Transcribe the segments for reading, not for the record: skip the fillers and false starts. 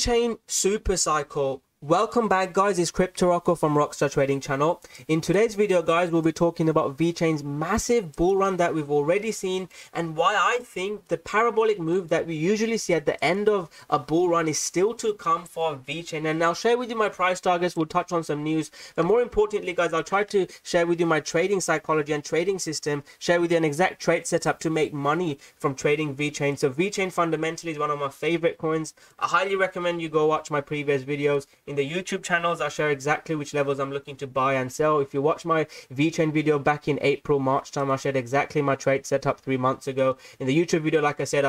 VeChain super cycle. Welcome back, guys. It's Crypto Rocco from Rockstar Trading Channel. In today's video, guys, we'll be talking about VeChain's massive bull run that we've already seen, and why I think the parabolic move that we usually see at the end of a bull run is still to come for VeChain. And I'll share with you my price targets, we'll touch on some news, but more importantly, guys, I'll try to share with you my trading psychology and trading system, share with you an exact trade setup to make money from trading VeChain. So VeChain fundamentally is one of my favorite coins. I highly recommend you go watch my previous videos. In the YouTube channels, I'll share exactly which levels I'm looking to buy and sell. If you watch my VeChain video back in April, March time, I shared exactly my trade setup 3 months ago. In the YouTube video, like I said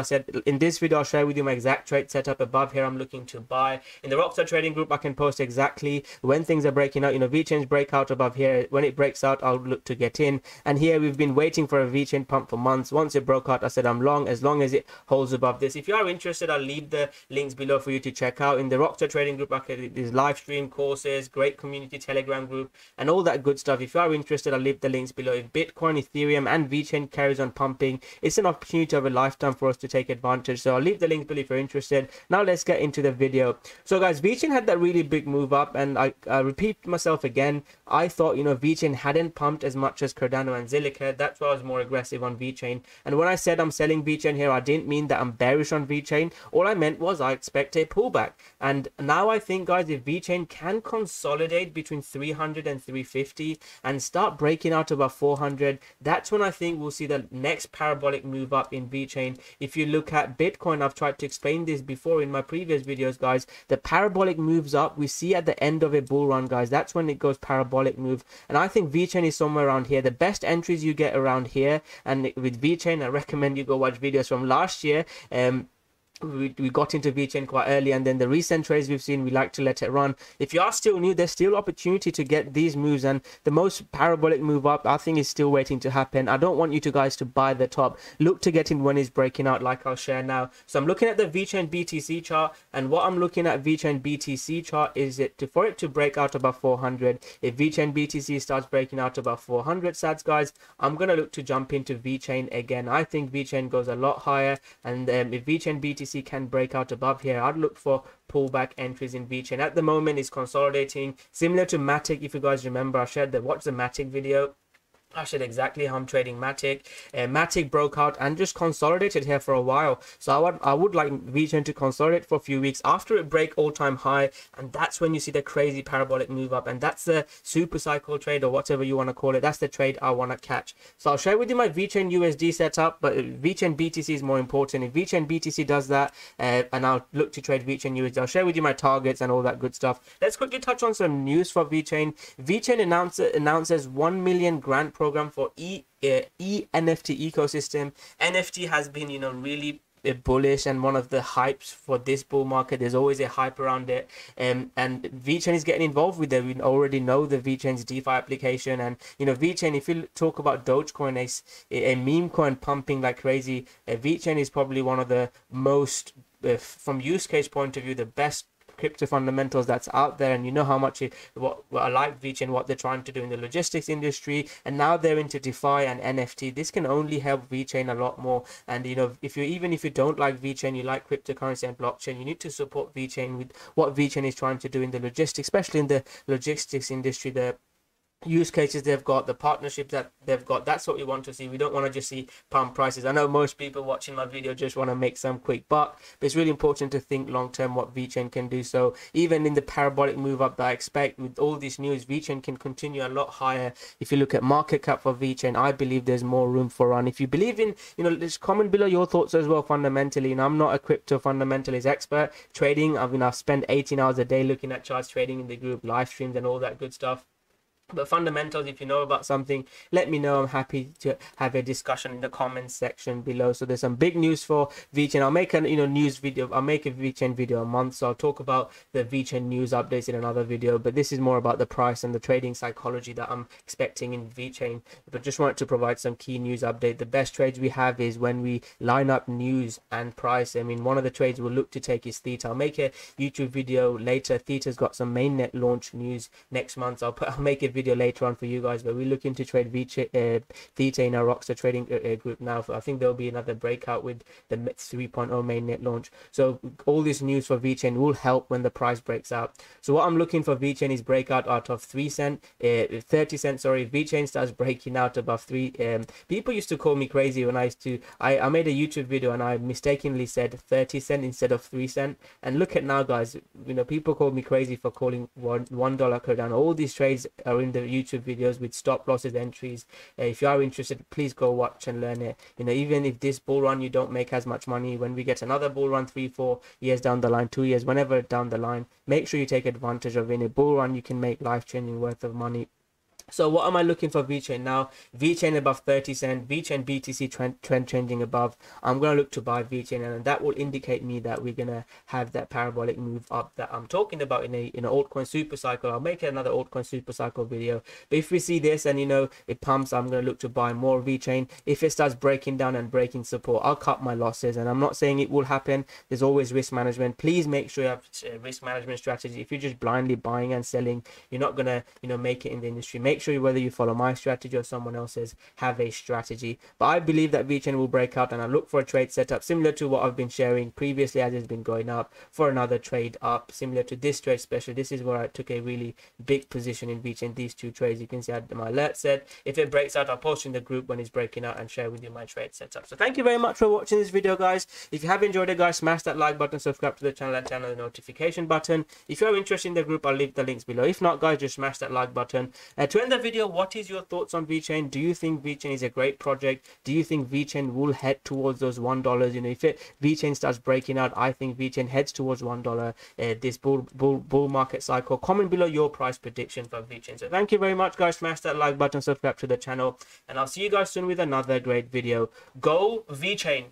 in this video, I'll share with you my exact trade setup. Above here, I'm looking to buy. In the Rockstar Trading Group, I can post exactly when things are breaking out. You know, VeChain's breakout above here. When it breaks out, I'll look to get in. And here, we've been waiting for a VeChain pump for months. Once it broke out, I said I'm long as it holds above this. If you are interested, I'll leave the links below for you to check out. In the Rockstar Trading Group, I can live stream courses, great community Telegram group, and all that good stuff. If you are interested, I'll leave the links below. If Bitcoin, Ethereum, and VeChain carries on pumping, it's an opportunity of a lifetime for us to take advantage. So I'll leave the links below if you're interested. Now let's get into the video. So guys, VeChain had that really big move up, and I repeat myself again. I thought, you know, VeChain hadn't pumped as much as Cardano and Zilliqa. That's why I was more aggressive on VeChain. And when I said I'm selling VeChain here, I didn't mean that I'm bearish on VeChain. All I meant was I expect a pullback. And now I think, guys, if VeChain can consolidate between 300 and 350 and start breaking out above 400, that's when I think we'll see the next parabolic move up in VeChain. If you look at Bitcoin, I've tried to explain this before in my previous videos, guys. The parabolic moves up we see at the end of a bull run, guys. That's when it goes parabolic move. And I think VeChain is somewhere around here. The best entries you get around here. And with VeChain, I recommend you go watch videos from last year. We got into VeChain quite early, and then the recent trades we've seen, we like to let it run. If you are still new, there's still opportunity to get these moves, and the most parabolic move up, I think, is still waiting to happen. I don't want you to guys to buy the top. Look to get in when it's breaking out, like I'll share now. So I'm looking at the VeChain BTC chart, and what I'm looking at VeChain BTC chart is for it to break out above 400. If VeChain BTC starts breaking out above 400 sats, guys, I'm gonna look to jump into VeChain again. I think VeChain goes a lot higher, and if VeChain BTC can break out above here, I'd look for pullback entries in VeChain. At the moment, it's consolidating, similar to Matic. If you guys remember, I shared the watch the Matic video. I said exactly how I'm trading Matic. Matic broke out and just consolidated here for a while. So I would like VeChain to consolidate for a few weeks after it break all-time high, and that's when you see the crazy parabolic move up, and that's the super cycle trade, or whatever you want to call it. That's the trade I want to catch. So I'll share with you my VeChain USD setup, but VeChain BTC is more important. If VeChain BTC does that, and I'll look to trade VeChain USD. I'll share with you my targets and all that good stuff. Let's quickly touch on some news for VeChain. VeChain announces 1 million grant program for e-NFT ecosystem. NFT has been, you know, really bullish, and one of the hypes for this bull market. There's always a hype around it, and VeChain is getting involved with it. We already know the VeChain's DeFi application, and you know, VeChain, if you talk about Dogecoin, a meme coin pumping like crazy, VeChain is probably one of the most, from use case point of view, the best crypto fundamentals that's out there. And you know how much I like VeChain, what they're trying to do in the logistics industry, and now they're into DeFi and NFT. This can only help VeChain a lot more. And you know, even if you don't like VeChain, you like cryptocurrency and blockchain, you need to support VeChain with what VeChain is trying to do in the logistics, especially in the logistics industry. The use cases they've got, the partnerships that they've got, that's what we want to see. We don't want to just see pump prices. I know most people watching my video just want to make some quick buck, but it's really important to think long term what VeChain can do. So even in the parabolic move up that I expect with all this news, VeChain can continue a lot higher. If you look at market cap for VeChain, I believe there's more room for run. If you believe in, you know, just comment below your thoughts as well fundamentally. And you know, I'm not a crypto fundamentalist expert. Trading, I've spent 18 hours a day looking at charts, trading in the group, live streams, and all that good stuff. But fundamentals, if you know about something, let me know. I'm happy to have a discussion in the comments section below. So there's some big news for VeChain. I'll make a news video. I'll make a VeChain video a month, so I'll talk about the VeChain news updates in another video. But this is more about the price and the trading psychology that I'm expecting in VeChain. But just wanted to provide some key news update. The best trades we have is when we line up news and price. I mean, one of the trades we'll look to take is Theta. I'll make a YouTube video later. Theta's got some mainnet launch news next month. I'll make a video video later on for you guys, but we're looking to trade Theta in our Rockstar Trading Group now. I think there'll be another breakout with the 3.0 mainnet launch. So all this news for VeChain will help when the price breaks out. So what I'm looking for VeChain is breakout out of 30 cents. Sorry, if VeChain starts breaking out above 3, people used to call me crazy when I used to, I made a YouTube video and I mistakenly said 30 cent instead of 3 cent. And look at now, guys, you know, people call me crazy for calling $1 Cardano. All these trades are in the YouTube videos with stop losses, entries. If you are interested, please go watch and learn it. You know, even if this bull run you don't make as much money, when we get another bull run 3, 4 years down the line, 2 years, whenever down the line, make sure you take advantage of. In a bull run, you can make life-changing worth of money. So what am I looking for VeChain now? VeChain above 30 cent, VeChain BTC trend changing above. I'm going to look to buy VeChain, and that will indicate me that we're going to have that parabolic move up that I'm talking about in an altcoin super cycle. I'll make another altcoin super cycle video. But if we see this and, you know, it pumps, I'm going to look to buy more VeChain. If it starts breaking down and breaking support, I'll cut my losses, and I'm not saying it will happen. There's always risk management. Please make sure you have a risk management strategy. If you're just blindly buying and selling, you're not going to, you know, make it in the industry. Make sure whether you follow my strategy or someone else's, have a strategy. But I believe that VeChain will break out, and I look for a trade setup similar to what I've been sharing previously as it's been going up, for another trade up similar to this trade special. This is where I took a really big position in VeChain. These two trades, you can see I had my alert set. If it breaks out, I'll post in the group when it's breaking out and share with you my trade setup. So thank you very much for watching this video, guys. If you have enjoyed it, guys, smash that like button, subscribe to the channel and turn on the notification button. If you are interested in the group, I'll leave the links below. If not, guys, just smash that like button. To end the video, what is your thoughts on VeChain? Do you think VeChain is a great project? Do you think VeChain will head towards those $1? You know, if VeChain starts breaking out, I think VeChain heads towards $1 this bull market cycle. Comment below your price prediction for VeChain. So thank you very much, guys. Smash that like button, subscribe to the channel, and I'll see you guys soon with another great video. Go VeChain!